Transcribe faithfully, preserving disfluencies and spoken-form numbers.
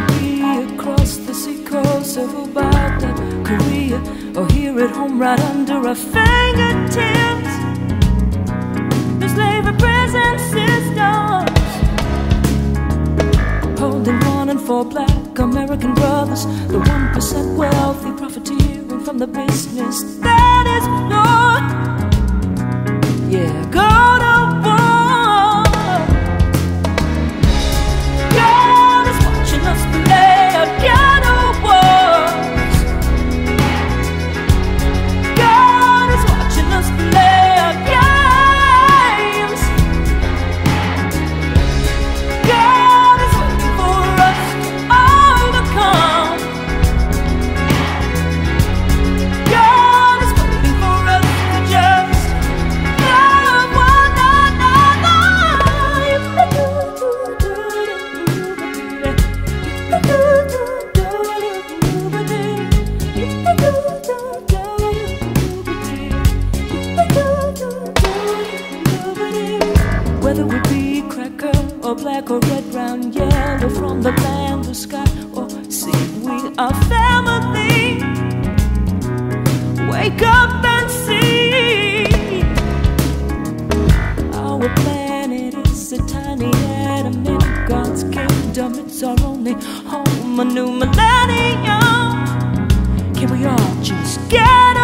would be across the sea coast of Ubata, Korea, or here at home right under our fingertips. There's slavery present systems holding on, and for black American brothers, the one percent wealthy profiteering from the business that is Lord. Yeah, go. Whether we be cracker or black or red, brown, yellow, from the land or sky or sea, we are family. Wake up and see. Our planet is a tiny atom in God's kingdom. It's our only home, a new millennium. Can we all just get